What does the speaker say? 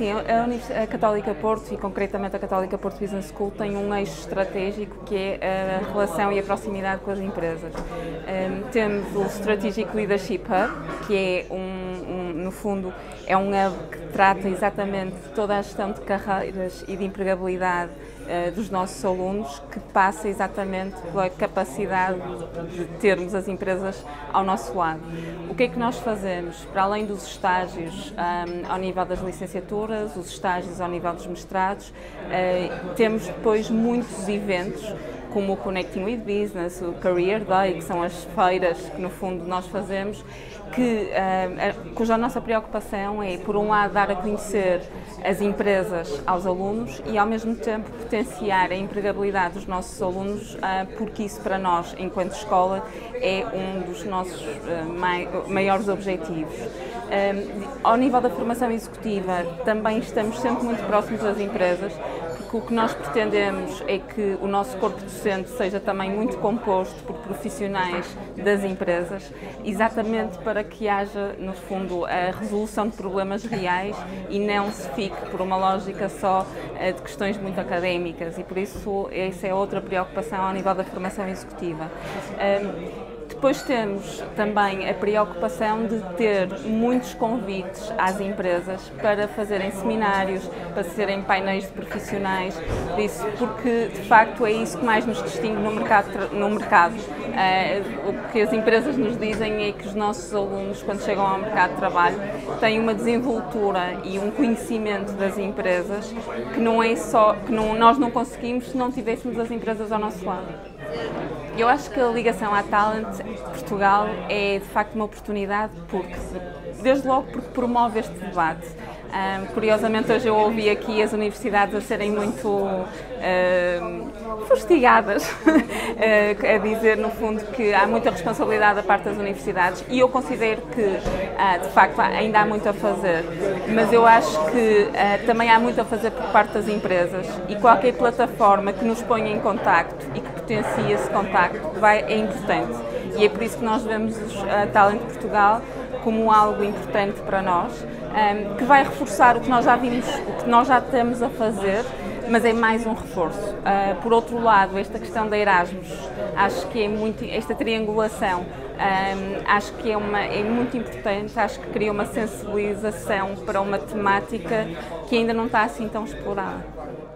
Sim, a Católica Porto, e concretamente a Católica Porto Business School, tem um eixo estratégico que é a relação e a proximidade com as empresas. Temos o Strategic Leadership Hub, que é no fundo, é um hub que trata exatamente de toda a gestão de carreiras e de empregabilidade dos nossos alunos, que passa exatamente pela capacidade de termos as empresas ao nosso lado. O que é que nós fazemos? Para além dos estágios ao nível das licenciaturas, os estágios ao nível dos mestrados, temos depois muitos eventos, como o Connecting with Business, o Career Day, que são as feiras que, no fundo, nós fazemos, cuja nossa preocupação é, por um lado, dar a conhecer as empresas aos alunos e, ao mesmo tempo, potenciar a empregabilidade dos nossos alunos, porque isso, para nós, enquanto escola, é um dos nossos maiores objetivos. Ao nível da formação executiva, também estamos sempre muito próximos das empresas, porque o que nós pretendemos é que o nosso corpo docente seja também muito composto por profissionais das empresas, exatamente para que haja, no fundo, a resolução de problemas reais e não se fique por uma lógica só de questões muito académicas, e por isso essa é outra preocupação ao nível da formação executiva. Depois temos também a preocupação de ter muitos convites às empresas para fazerem seminários, para serem painéis de profissionais, disso, porque de facto é isso que mais nos distingue no mercado. O que as empresas nos dizem é que os nossos alunos, quando chegam ao mercado de trabalho, têm uma desenvoltura e um conhecimento das empresas que não é só que nós não conseguimos se não tivéssemos as empresas ao nosso lado. Eu acho que a ligação à Talent Portugal é, de facto, uma oportunidade, porque, desde logo, porque promove este debate. Curiosamente, hoje eu ouvi aqui as universidades a serem muito fustigadas, a dizer, no fundo, que há muita responsabilidade da parte das universidades, e eu considero que, de facto, ainda há muito a fazer, mas eu acho que também há muito a fazer por parte das empresas, e qualquer plataforma que nos ponha em contacto e que potencie esse contacto é importante, e é por isso que nós vemos a Talent Portugal como algo importante para nós, que vai reforçar o que nós já vimos, o que nós já estamos a fazer, mas é mais um reforço. Por outro lado, esta questão da Erasmus, acho que é muito, esta triangulação, acho que é muito importante, acho que cria uma sensibilização para uma temática que ainda não está assim tão explorada.